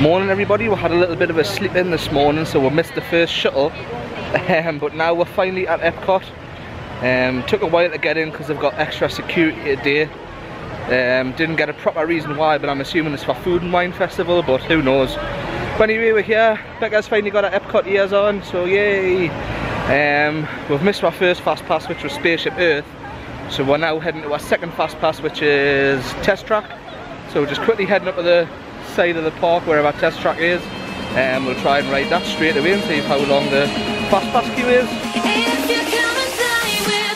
Morning everybody, we had a little bit of a sleep in this morning, so we missed the first shuttle, but now we're finally at Epcot. Took a while to get in because they've got extra security today. Didn't get a proper reason why, but I'm assuming it's for Food and Wine Festival, but who knows. But anyway, we're here. Becca's finally got her Epcot ears on, so yay. We've missed our first Fast Pass, which was Spaceship Earth, so we're now heading to our second Fast Pass, which is Test Track. So we're just quickly heading up to the side of the park wherever our Test Track is, and we'll try and ride that straight away and see how long the Fast Pass queue is. If you come and dine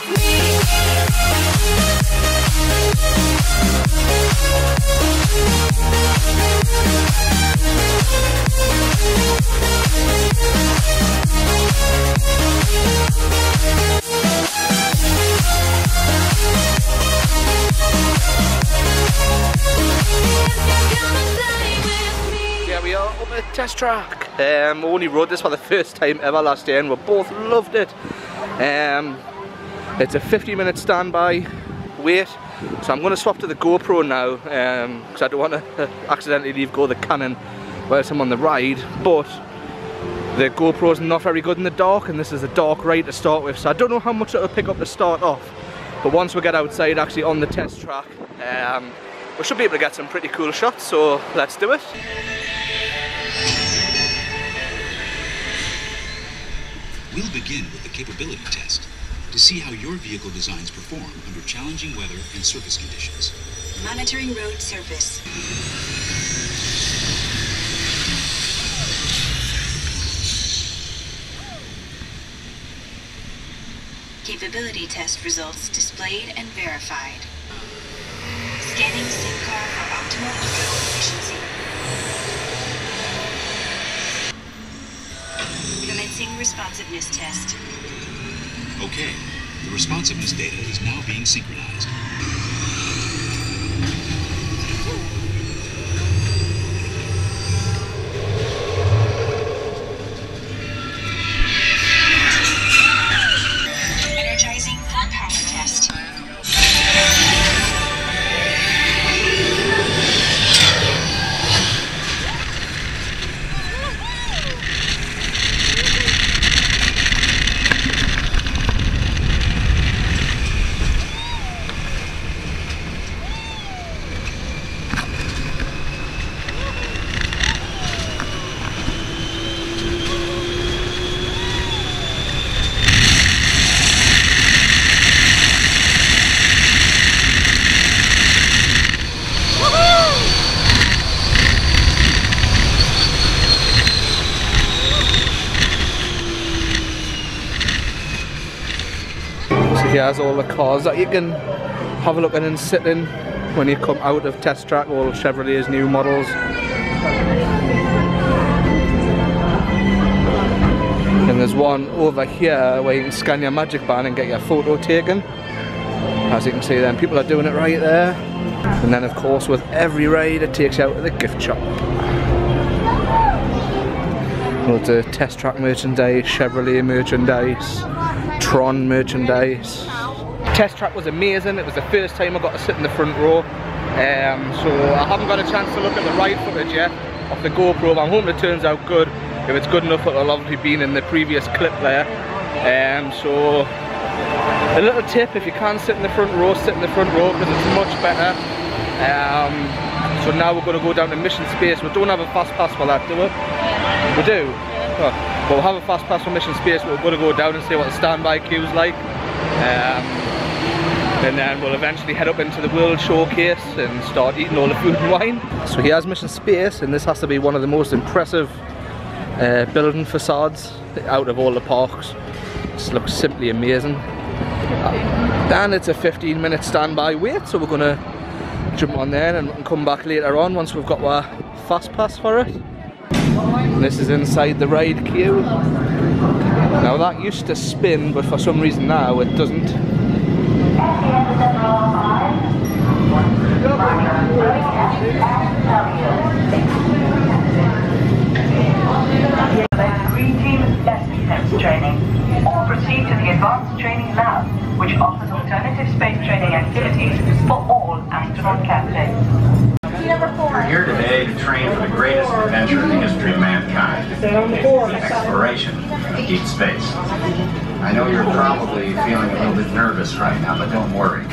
with me. We are up at Test Track. We only rode this for the first time ever last year and we both loved it. It's a 50-minute standby wait, so I'm going to swap to the GoPro now because I don't want to accidentally leave go the Canon whilst I'm on the ride, but the GoPro's not very good in the dark and this is a dark ride to start with, so I don't know how much it'll pick up to start off, but once we get outside actually on the Test Track we should be able to get some pretty cool shots, so let's do it. We'll begin with the capability test to see how your vehicle designs perform under challenging weather and surface conditions. Monitoring road surface. Capability test results displayed and verified. Scanning SYNCAR for optimal fuel efficiency. Commencing responsiveness test. Okay, the responsiveness data is now being synchronized. Energizing full power test. Here's all the cars that you can have a look at and sit in when you come out of Test Track, all of Chevrolet's new models. And there's one over here where you can scan your magic band and get your photo taken. As you can see then, people are doing it right there. And then of course with every ride it takes you out to the gift shop. Loads of Test Track merchandise, Chevrolet merchandise, Tron merchandise. Test Track was amazing. It was the first time I got to sit in the front row. So I haven't got a chance to look at the ride footage yet of the GoPro, but I'm hoping it turns out good. If it's good enough, it'll obviously be in the previous clip there. So a little tip, if you can't sit in the front row, sit in the front row because it's much better. So now we're going to go down to Mission Space. We don't have a fast pass for that, do we? We do. Oh, we'll have a fast pass for Mission Space, but we're going to go down and see what the standby queue's like. And then we'll eventually head up into the World Showcase and start eating all the food and wine. So here's Mission Space, and this has to be one of the most impressive building facades out of all the parks. This looks simply amazing. And it's a 15-minute standby wait, so we're going to jump on there and come back later on once we've got our fast pass for it. And this is inside the ride queue. Now that used to spin, but for some reason now it doesn't. Green team lesson sense training. Or proceed to the advanced training lab, which offers alternative space training activities for all astronaut candidates. We're here today to train for the great greatest adventure in the history of mankind, the exploration of deep space. I know you're probably feeling a little bit nervous right now, but don't worry.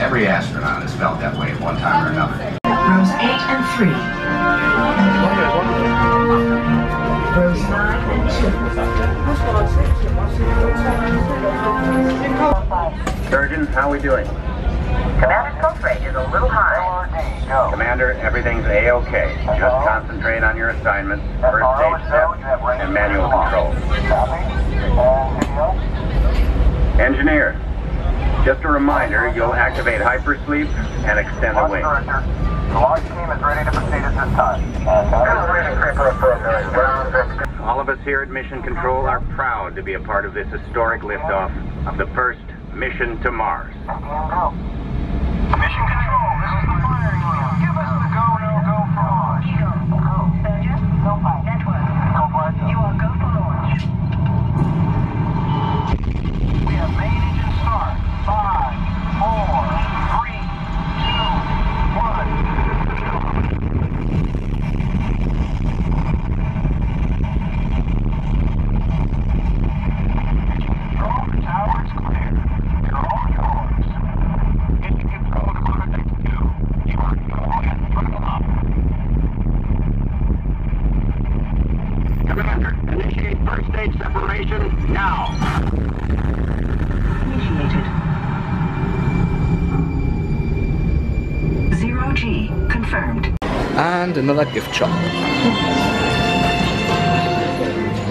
Every astronaut has felt that way at one time or another. Rows 8 and 3. Rows 9 and 2. Surgeon, how are we doing? Commander's pulse rate is a little high. Commander, everything's A-OK. Just concentrate on your assignment, first aid step, and manual control. Engineer, just a reminder, you'll activate hypersleep and extend the wing. The launch team is ready to proceed at this time. All of us here at Mission Control are proud to be a part of this historic liftoff of the first mission to Mars. Mission Control, this is the firing line. Give us the go, no go for launch. Soldier, go flight. Network. Go flight. You will go for launch. We have main engine start. 5, 4, 3, 2, 1. And another gift shop.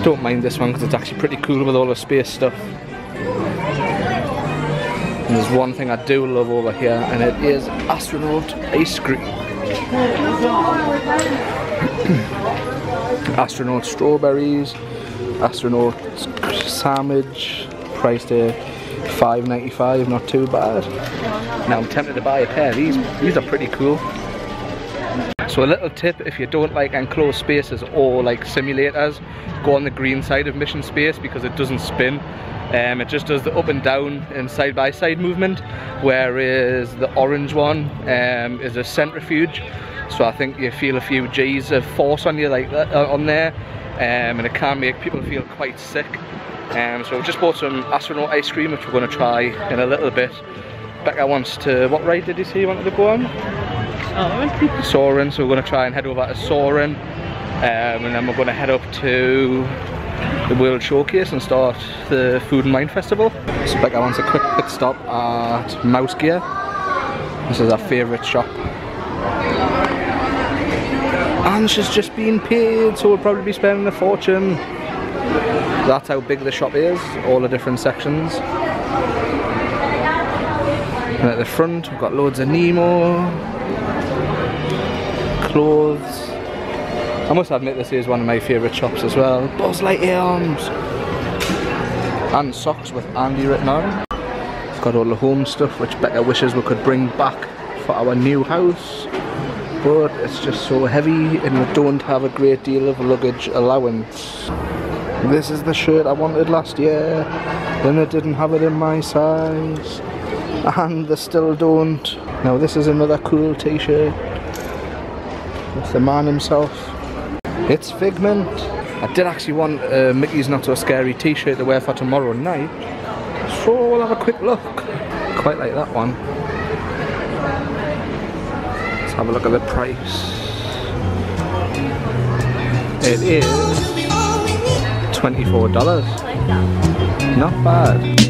Don't mind this one because it's actually pretty cool with all the space stuff. And there's one thing I do love over here, and it is astronaut ice cream. Astronaut strawberries, astronaut sandwich, priced at $5.95, not too bad. Now I'm tempted to buy a pair. These are pretty cool. So a little tip, if you don't like enclosed spaces or like simulators, go on the green side of Mission Space because it doesn't spin. It just does the up and down and side by side movement, whereas the orange one is a centrifuge. So I think you feel a few G's of force on you like that, on there, and it can make people feel quite sick. So I've just bought some astronaut ice cream, which we're going to try in a little bit. Becca wants to, what ride did you say you wanted to go on? Soaring, so we're going to try and head over to Soaring, and then we're going to head up to the World Showcase and start the Food and Wine Festival. So Becca wants a quick pit stop at Mouse Gear. This is our favourite shop. And she's just been paid, so we'll probably be spending a fortune. That's how big the shop is, all the different sections. And at the front we've got loads of Nemo. Clothes. I must admit this is one of my favourite shops as well. Buzz Lightyear arms! And socks with Andy written on. It's got all the home stuff which Becca wishes we could bring back for our new house. But it's just so heavy and we don't have a great deal of luggage allowance. This is the shirt I wanted last year. Then I didn't have it in my size. And they still don't. Now this is another cool t-shirt. With the man himself. It's Figment. I did actually want a Mickey's Not So Scary t-shirt to wear for tomorrow night. So we'll have a quick look. Quite like that one. Let's have a look at the price. It is $24. Not bad.